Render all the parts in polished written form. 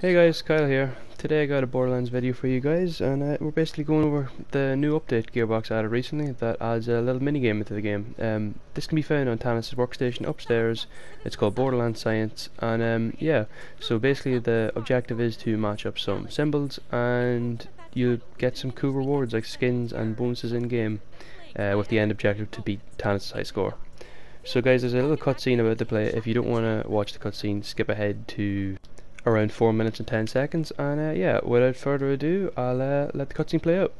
Hey guys, Kyle here. Today I got a Borderlands video for you guys, and we're basically going over the new update Gearbox added recently that adds a little minigame into the game. This can be found on Tannis' workstation upstairs. It's called Borderlands Science, and yeah, so basically the objective is to match up some symbols and you'll get some cool rewards like skins and bonuses in game, with the end objective to beat Tannis' high score. So guys, there's a little cutscene about to play. If you don't want to watch the cutscene, skip ahead to around 4 minutes and 10 seconds, and yeah, without further ado, I'll let the cutscene play out.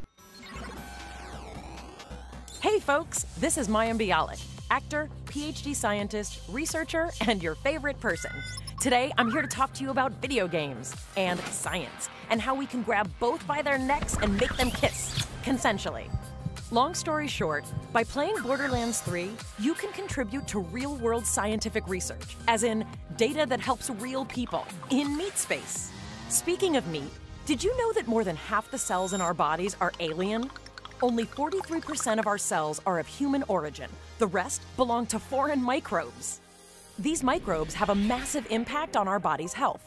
Hey folks, this is Mayim Bialik, actor, PhD scientist, researcher, and your favorite person. Today, I'm here to talk to you about video games and science, and how we can grab both by their necks and make them kiss, consensually. Long story short, by playing Borderlands 3, you can contribute to real-world scientific research, as in data that helps real people in meat space. Speaking of meat, did you know that more than half the cells in our bodies are alien? Only 43% of our cells are of human origin. The rest belong to foreign microbes. These microbes have a massive impact on our body's health.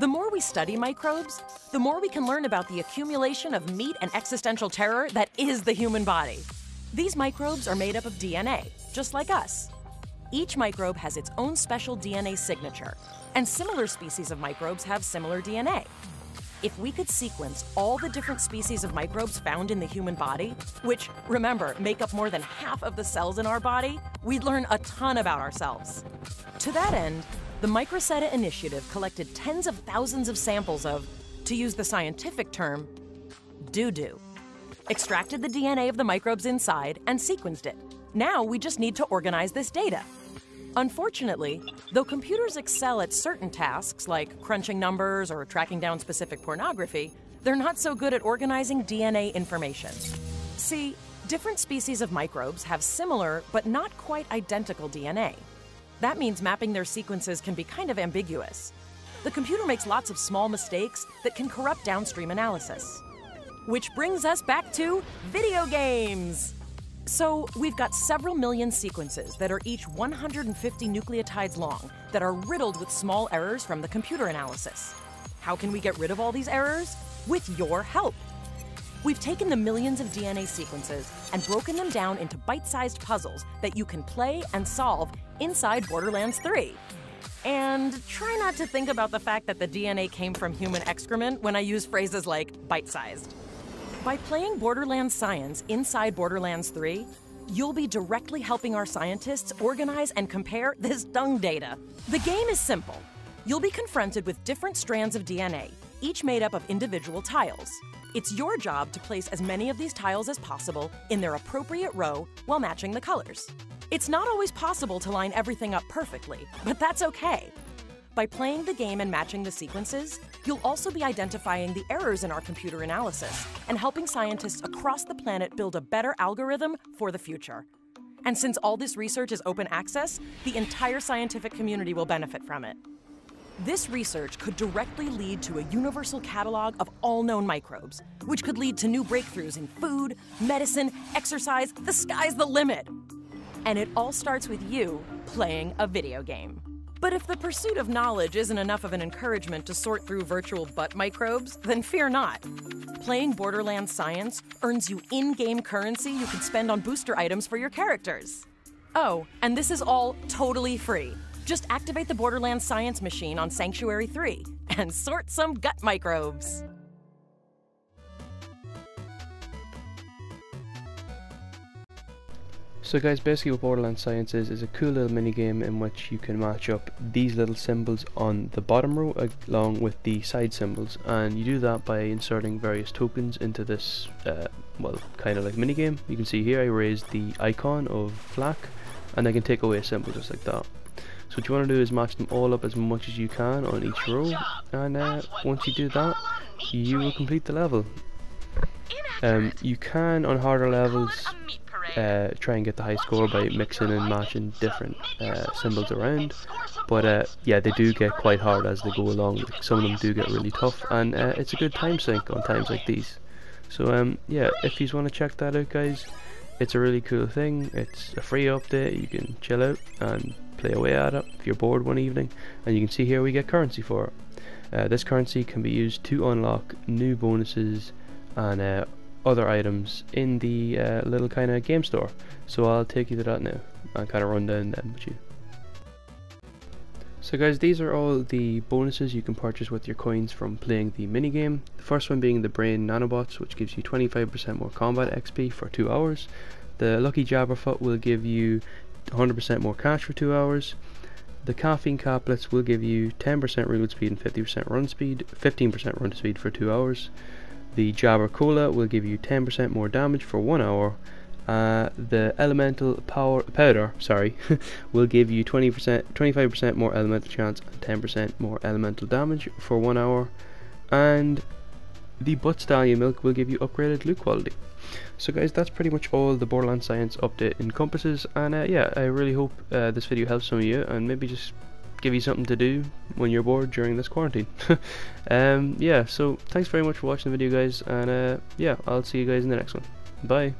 The more we study microbes, the more we can learn about the accumulation of meat and existential terror that is the human body. These microbes are made up of DNA, just like us. Each microbe has its own special DNA signature, and similar species of microbes have similar DNA. If we could sequence all the different species of microbes found in the human body, which, remember, make up more than half of the cells in our body, we'd learn a ton about ourselves. To that end, the Microsetta Initiative collected tens of thousands of samples of, to use the scientific term, doo-doo. Extracted the DNA of the microbes inside and sequenced it. Now we just need to organize this data. Unfortunately, though computers excel at certain tasks like crunching numbers or tracking down specific pornography, they're not so good at organizing DNA information. See, different species of microbes have similar but not quite identical DNA. That means mapping their sequences can be kind of ambiguous. The computer makes lots of small mistakes that can corrupt downstream analysis. Which brings us back to video games! So we've got several million sequences that are each 150 nucleotides long that are riddled with small errors from the computer analysis. How can we get rid of all these errors? With your help! We've taken the millions of DNA sequences and broken them down into bite-sized puzzles that you can play and solve inside Borderlands 3. And try not to think about the fact that the DNA came from human excrement when I use phrases like bite-sized. By playing Borderlands Science inside Borderlands 3, you'll be directly helping our scientists organize and compare this dung data. The game is simple. You'll be confronted with different strands of DNA, each made up of individual tiles. It's your job to place as many of these tiles as possible in their appropriate row while matching the colors. It's not always possible to line everything up perfectly, but that's okay. By playing the game and matching the sequences, you'll also be identifying the errors in our computer analysis and helping scientists across the planet build a better algorithm for the future. And since all this research is open access, the entire scientific community will benefit from it. This research could directly lead to a universal catalog of all known microbes, which could lead to new breakthroughs in food, medicine, exercise. The sky's the limit! And it all starts with you playing a video game. But if the pursuit of knowledge isn't enough of an encouragement to sort through virtual butt microbes, then fear not. Playing Borderlands Science earns you in-game currency you can spend on booster items for your characters. Oh, and this is all totally free. Just activate the Borderlands Science machine on Sanctuary 3 and sort some gut microbes. So guys, basically what Borderlands Science is a cool little minigame in which you can match up these little symbols on the bottom row along with the side symbols, and you do that by inserting various tokens into this, well, kind of like minigame. You can see here I raised the icon of Flak, and I can take away a symbol just like that. So what you want to do is match them all up as much as you can on each row, and once you do that, you will complete the level. You can, on harder levels, try and get the high score by mixing and matching different symbols around, but yeah, they do get quite hard as they go along. Some of them do get really tough, and it's a good time sink on times like these. So yeah, if you want to check that out guys, It's a really cool thing. It's a free update. You can chill out and play away at it if you're bored one evening. And you can see here we get currency for it. This currency can be used to unlock new bonuses and other items in the little kind of game store. So I'll take you to that now and kind of run down them with you. So guys, these are all the bonuses you can purchase with your coins from playing the minigame. The first one being the Brain Nanobots, which gives you 25% more combat XP for 2 hours. The Lucky Jabberfoot will give you 100% more cash for 2 hours. The Caffeine Caplets will give you 10% reload speed and 50% run speed, 15% run speed for 2 hours. The Jabber Cola will give you 10% more damage for 1 hour. The Elemental Powder will give you 25% more elemental chance and 10% more elemental damage for 1 hour. And the Butt Stallion Milk will give you upgraded loot quality. So guys, that's pretty much all the Borderlands Science update encompasses, and yeah, I really hope this video helps some of you and maybe just give you something to do when you're bored during this quarantine. Yeah, so thanks very much for watching the video guys, and yeah, I'll see you guys in the next one. Bye.